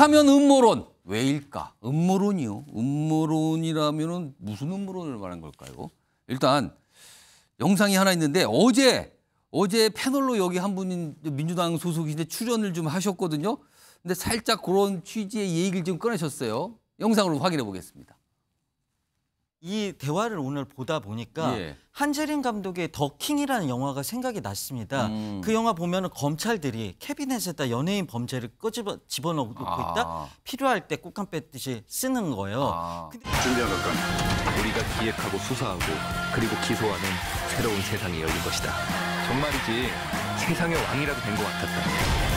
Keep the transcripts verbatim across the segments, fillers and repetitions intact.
욕하면 음모론. 왜일까? 음모론이요. 음모론이라면 무슨 음모론을 말한 걸까요? 일단 영상이 하나 있는데 어제 어제 패널로 여기 한 분인 민주당 소속인데 출연을 좀 하셨거든요. 근데 살짝 그런 취지의 얘기를 좀 꺼내셨어요. 영상으로 확인해 보겠습니다. 이 대화를 오늘 보다 보니까 예. 한재림 감독의 더킹이라는 영화가 생각이 났습니다. 음. 그 영화 보면은 검찰들이 캐비넷에다 연예인 범죄를 끄집어 집어넣고 아. 있다. 필요할 때 꽃감 뺐듯이 쓰는 거예요. 아. 근데... 준비한 것건 우리가 기획하고 수사하고 그리고 기소하는 새로운 세상이 열린 것이다. 정말이지 세상의 왕이라도 된 것 같았다.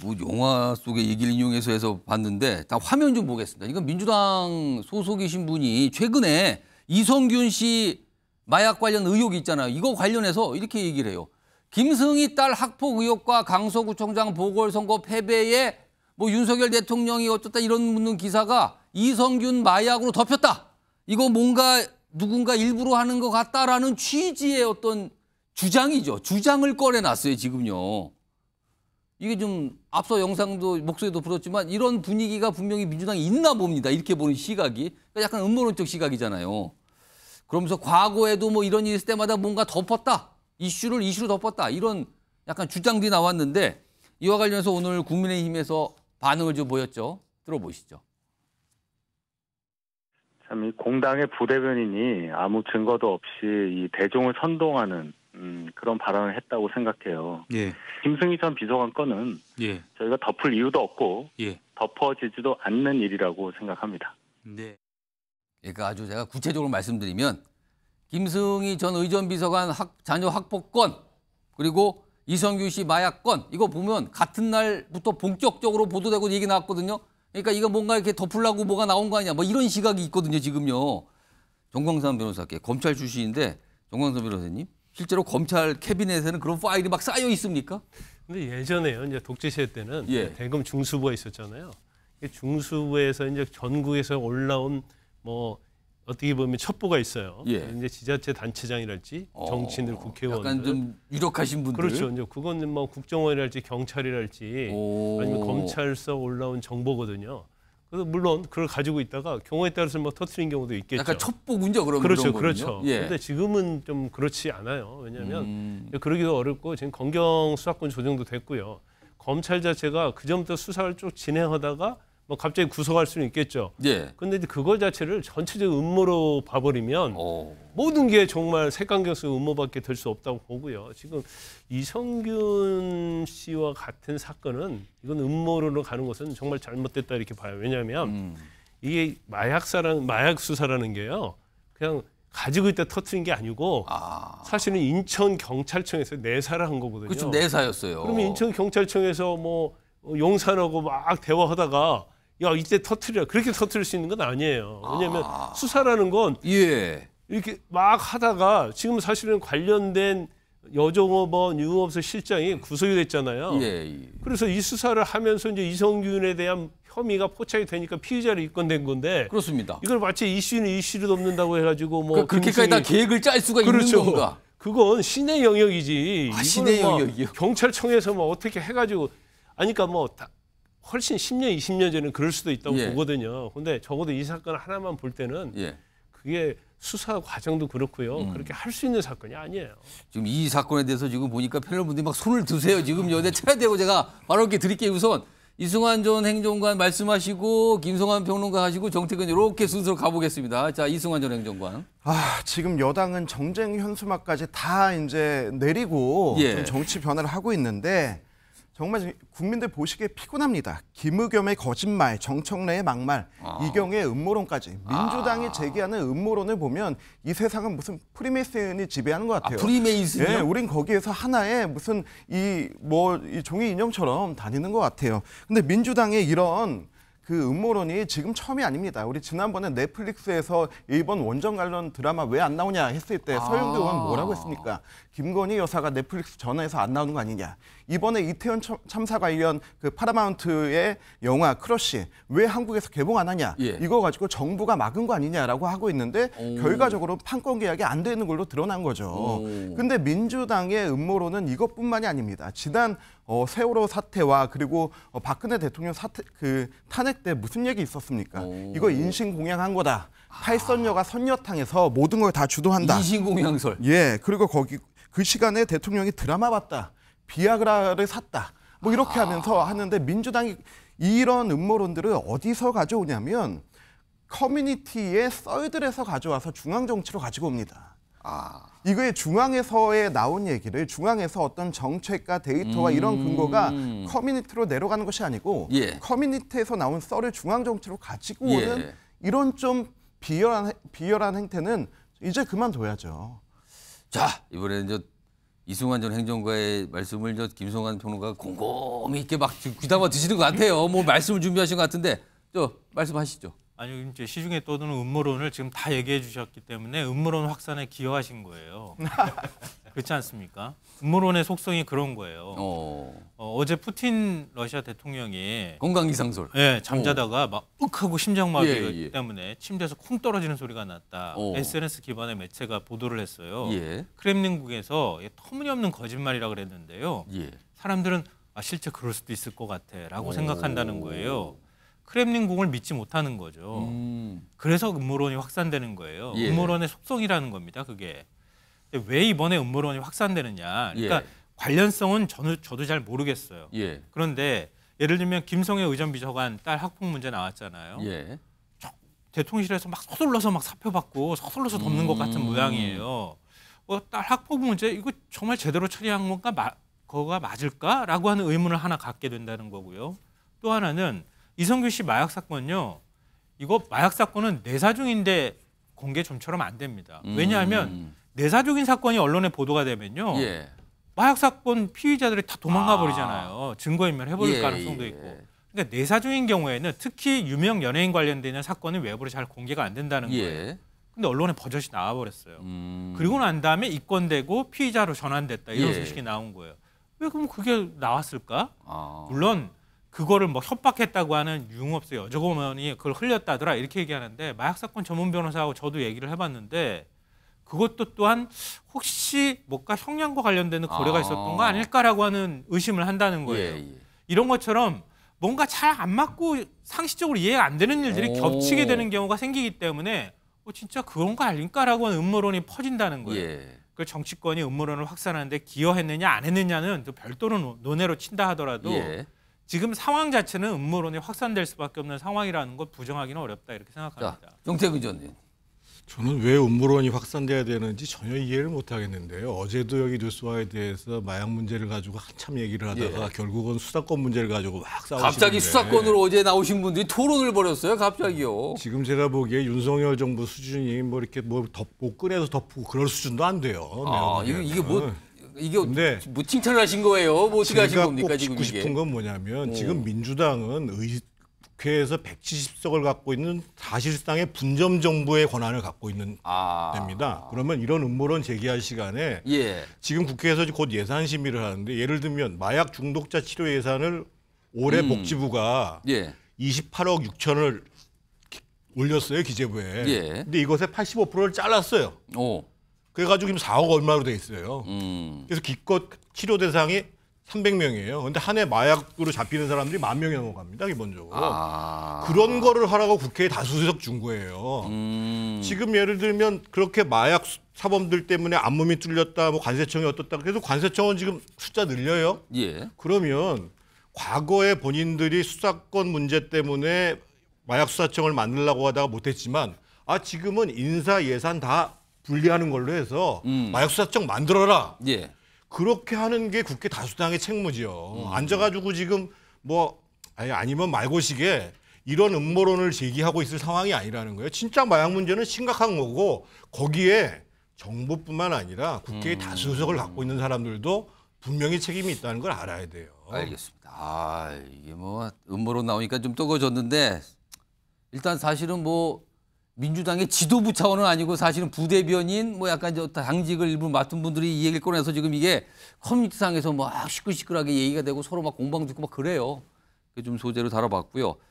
뭐 영화 속의 얘기를 인용해서 해서 봤는데 다 화면 좀 보겠습니다. 이건 민주당 소속이신 분이 최근에 이선균 씨 마약 관련 의혹 있잖아요. 이거 관련해서 이렇게 얘기를 해요. 김승희 딸 학폭 의혹과 강서구청장 보궐선거 패배에 뭐 윤석열 대통령이 어쩌다 이런 묻는 기사가 이선균 마약으로 덮였다. 이거 뭔가 누군가 일부러 하는 것 같다라는 취지의 어떤 주장이죠. 주장을 꺼내놨어요, 지금요. 이게 좀 앞서 영상도 목소리도 불었지만 이런 분위기가 분명히 민주당이 있나 봅니다. 이렇게 보는 시각이. 그러니까 약간 음모론적 시각이잖아요. 그러면서 과거에도 뭐 이런 일이 있을 때마다 뭔가 덮었다. 이슈를 이슈로 덮었다. 이런 약간 주장들이 나왔는데 이와 관련해서 오늘 국민의힘에서 반응을 좀 보였죠. 들어보시죠. 참 이 공당의 부대변인이 아무 증거도 없이 이 대중을 선동하는 음, 그런 발언을 했다고 생각해요. 예. 김승희 전 비서관 건은 예. 저희가 덮을 이유도 없고 예. 덮어지지도 않는 일이라고 생각합니다. 네. 그러니까 아주 제가 구체적으로 말씀드리면 김승희 전 의전비서관 학, 자녀 학폭 건 그리고 이선균 씨 마약 건 이거 보면 같은 날부터 본격적으로 보도되고 얘기 나왔거든요. 그러니까 이거 뭔가 이렇게 덮으려고 뭐가 나온 거 아니냐 뭐 이런 시각이 있거든요. 지금요. 정광삼 변호사께 검찰 출신인데 정광삼 변호사님. 실제로 검찰 캐비넷에는 그런 파일이 막 쌓여 있습니까? 근데 예전에요, 이제 독재 시대 때는 예. 대검 중수부가 있었잖아요. 중수부에서 이제 전국에서 올라온 뭐 어떻게 보면 첩보가 있어요. 예. 이제 지자체 단체장이랄지 정치인들, 국회의원 약간 좀 유력하신 분들. 그렇죠. 이제 그건 뭐 국정원이랄지 경찰이랄지 오. 아니면 검찰서 올라온 정보거든요. 그래서 물론 그걸 가지고 있다가 경우에 따라서 뭐 터트린 경우도 있겠죠. 약간 첩보군요, 그런 그렇죠, 그렇죠. 그런데 예. 지금은 좀 그렇지 않아요. 왜냐하면 음. 그러기도 어렵고 지금 검경 수사권 조정도 됐고요. 검찰 자체가 그 전부터 수사를 쭉 진행하다가 뭐 갑자기 구속할 수는 있겠죠. 그런데 예. 그거 자체를 전체적 음모로 봐버리면 오. 모든 게 정말 색강경수 음모밖에 될 수 없다고 보고요. 지금 이성균 씨와 같은 사건은 이건 음모론으로 가는 것은 정말 잘못됐다 이렇게 봐요. 왜냐하면 음. 이게 마약사라는, 마약 수사라는 게요. 그냥 가지고 있다 터트린 게 아니고 아. 사실은 인천 경찰청에서 내사를 한 거거든요. 그렇죠, 내사였어요. 그러면 인천 경찰청에서 뭐 용산하고 막 대화하다가 야 이때 터트려 그렇게 터트릴 수 있는 건 아니에요. 왜냐하면 아. 수사라는 건 예. 이렇게 막 하다가 지금 사실은 관련된 여종업원 유흥업소 실장이 구속이 됐잖아요. 예, 예. 그래서 이 수사를 하면서 이제 이성균에 대한 혐의가 포착이 되니까 피의자로 입건된 건데. 그렇습니다. 이걸 마치 이슈는 이슈를 덮는다고 해가지고 뭐 그러니까 그렇게까지 다 계획을 짤 수가 그렇죠. 있는 건가? 그건 시내 영역이지. 아, 시내 영역이요. 경찰청에서 뭐 어떻게 해가지고. 아니까 뭐 다 훨씬 십 년, 이십 년 전에는 그럴 수도 있다고 예. 보거든요. 근데 적어도 이 사건 하나만 볼 때는 예. 그게 수사 과정도 그렇고요. 음. 그렇게 할 수 있는 사건이 아니에요. 지금 이 사건에 대해서 지금 보니까 패널분들이 막 손을 드세요. 지금 여대 차야 되고 제가 바로 이렇게 드릴게요. 우선 이승환 전 행정관 말씀하시고 김성환 평론가 하시고 정태근 이렇게 순서로 가보겠습니다. 자, 이승환 전 행정관. 아, 지금 여당은 정쟁 현수막까지 다 이제 내리고 예. 좀 정치 변화를 하고 있는데 정말 국민들 보시기에 피곤합니다. 김의겸의 거짓말, 정청래의 막말, 아. 이경의 음모론까지. 민주당이 아. 제기하는 음모론을 보면 이 세상은 무슨 프리메이슨이 지배하는 것 같아요. 아, 프리메이슨이요? 예, 우린 거기에서 하나의 무슨 이 뭐 이 종이 인형처럼 다니는 것 같아요. 근데 민주당의 이런 그 음모론이 지금 처음이 아닙니다. 우리 지난번에 넷플릭스에서 일본 원전 관련 드라마 왜 안 나오냐 했을 때 아. 서영교 의원 뭐라고 했습니까? 김건희 여사가 넷플릭스 전화해서 안 나오는 거 아니냐. 이번에 이태원 참사 관련 그 파라마운트의 영화 크러쉬 왜 한국에서 개봉 안 하냐. 예. 이거 가지고 정부가 막은 거 아니냐라고 하고 있는데 오. 결과적으로 판권 계약이 안 되는 걸로 드러난 거죠. 오. 근데 민주당의 음모론은 이것뿐만이 아닙니다. 지난 어, 세월호 사태와 그리고 어, 박근혜 대통령 사태, 그 탄핵 때 무슨 얘기 있었습니까? 오. 이거 인신공양한 거다. 아. 팔선녀가 선녀탕에서 모든 걸 다 주도한다. 인신공양설. 예, 그리고 거기 그 시간에 대통령이 드라마 봤다. 비아그라를 샀다. 뭐 이렇게 아. 하면서 하는데 민주당이 이런 음모론들을 어디서 가져오냐면 커뮤니티의 썰들에서 가져와서 중앙정치로 가지고 옵니다. 아. 이거의 중앙에서의 나온 얘기를 중앙에서 어떤 정책과 데이터와 음. 이런 근거가 커뮤니티로 내려가는 것이 아니고 예. 커뮤니티에서 나온 썰을 중앙정치로 가지고 오는 예. 이런 좀 비열한, 비열한 행태는 이제 그만둬야죠. 자, 이번에 이제 이승환 전 행정관의 말씀을 저 김성환 평론가가 곰곰이 이렇게 막 귀담아 드시는 것 같아요. 뭐 말씀을 준비하신 것 같은데 저 말씀하시죠. 아니, 이제 시중에 떠드는 음모론을 지금 다 얘기해 주셨기 때문에 음모론 확산에 기여하신 거예요. 그렇지 않습니까? 음모론의 속성이 그런 거예요. 어... 어, 어제 푸틴 러시아 대통령이 건강 이상설. 예, 잠자다가 오. 막 윽 하고 심장마비 예, 예. 때문에 침대에서 쿵 떨어지는 소리가 났다. 오. 에스엔에스 기반의 매체가 보도를 했어요. 예. 크렘린국에서 터무니없는 거짓말이라고 그랬는데요. 예. 사람들은 아, 실제 그럴 수도 있을 것 같아라고 생각한다는 거예요. 크렘린궁을 믿지 못하는 거죠. 음. 그래서 음모론이 확산되는 거예요. 예. 음모론의 속성이라는 겁니다. 그게 왜 이번에 음모론이 확산되느냐. 그러니까 예. 관련성은 저는, 저도 잘 모르겠어요. 예. 그런데 예를 들면 김성애 의전비서관 딸 학폭 문제 나왔잖아요. 예. 대통령실에서 막 서둘러서 막 사표받고 서둘러서 덮는 음. 것 같은 모양이에요. 어, 딸 학폭 문제 이거 정말 제대로 처리한 건가 마, 거가 맞을까라고 하는 의문을 하나 갖게 된다는 거고요. 또 하나는 이선균 씨 마약 사건요. 이거 마약 사건은 내사중인데 공개 좀처럼 안 됩니다. 왜냐하면 음. 내사중인 사건이 언론에 보도가 되면요. 예. 마약 사건 피의자들이 다 도망가 아. 버리잖아요. 증거인멸 해버릴 예, 가능성도 있고. 예. 그러니까 내사중인 경우에는 특히 유명 연예인 관련되는 사건은 외부로 잘 공개가 안 된다는 거예요. 예. 근데 언론에 버젓이 나와버렸어요. 음. 그리고 난 다음에 입건되고 피의자로 전환됐다. 이런 예. 소식이 나온 거예요. 왜 그럼 그게 나왔을까? 아. 물론 그거를 뭐 협박했다고 하는 유흥업소 여직원이 그걸 흘렸다더라 이렇게 얘기하는데 마약 사건 전문 변호사하고 저도 얘기를 해봤는데 그것도 또한 혹시 뭔가 형량과 관련되는 거래가 아. 있었던 거 아닐까라고 하는 의심을 한다는 거예요. 예, 예. 이런 것처럼 뭔가 잘 안 맞고 상식적으로 이해가 안 되는 일들이 오. 겹치게 되는 경우가 생기기 때문에 어, 진짜 그런 거 아닐까라고 하는 음모론이 퍼진다는 거예요. 예. 그 정치권이 음모론을 확산하는데 기여했느냐 안 했느냐는 또 별도로 논외로 친다 하더라도 예. 지금 상황 자체는 음모론이 확산될 수밖에 없는 상황이라는 걸 부정하기는 어렵다 이렇게 생각합니다. 자, 정태근 전 의원. 저는 왜 음모론이 확산돼야 되는지 전혀 이해를 못 하겠는데요. 어제도 여기 뉴스와에 대해서 마약 문제를 가지고 한참 얘기를 하다가 예. 결국은 수사권 문제를 가지고 막 싸우시는데 갑자기 수사권으로 어제 나오신 분들이 토론을 벌였어요. 갑자기요. 지금 제가 보기에 윤석열 정부 수준이 뭐 이렇게 뭐 덮고 꺼내서 덮고 그럴 수준도 안 돼요. 아, 이게, 이게 뭐... 이게 뭐 칭찬을 하신 거예요? 뭐 어떻게 하신 겁니까? 지금 꼭 짚고 싶은 건 뭐냐면 오. 지금 민주당은 의, 국회에서 백칠십 석을 갖고 있는 사실상의 분점 정부의 권한을 갖고 있는 아. 됩니다. 그러면 이런 음모론 제기할 시간에 예. 지금 국회에서 곧 예산 심의를 하는데 예를 들면 마약 중독자 치료 예산을 올해 음. 복지부가 예. 이십팔억 육천을 올렸어요. 기재부에. 예. 근데 이것의 팔십오 퍼센트를 잘랐어요. 오. 그래가지고 지금 사억 얼마로 돼 있어요. 음. 그래서 기껏 치료 대상이 삼백 명이에요. 그런데 한 해 마약으로 잡히는 사람들이 만 명이 넘어갑니다. 기본적으로. 아. 그런 거를 하라고 국회에 다수의석 준 거예요. 음. 지금 예를 들면 그렇게 마약 사범들 때문에 안몸이 뚫렸다, 뭐 관세청이 어떻다. 그래서 관세청은 지금 숫자 늘려요. 예. 그러면 과거에 본인들이 수사권 문제 때문에 마약수사청을 만들려고 하다가 못했지만 아 지금은 인사 예산 다 분리하는 걸로 해서 음. 마약수사청 만들어라. 예. 그렇게 하는 게 국회 다수당의 책무지요. 음. 앉아가지고 지금 뭐 아니, 아니면 말고식에 이런 음모론을 제기하고 있을 상황이 아니라는 거예요. 진짜 마약 문제는 심각한 거고 거기에 정부뿐만 아니라 국회의 음. 다수석을 갖고 있는 사람들도 분명히 책임이 있다는 걸 알아야 돼요. 알겠습니다. 아, 이게 뭐 음모로 나오니까 좀 뜨거워졌는데 일단 사실은 뭐 민주당의 지도부 차원은 아니고 사실은 부대변인 뭐 약간 저 당직을 일부 맡은 분들이 이 얘기를 꺼내서 지금 이게 커뮤니티상에서 막 시끌시끌하게 얘기가 되고 서로 막 공방 듣고 막 그래요. 그 좀 소재로 다뤄봤고요.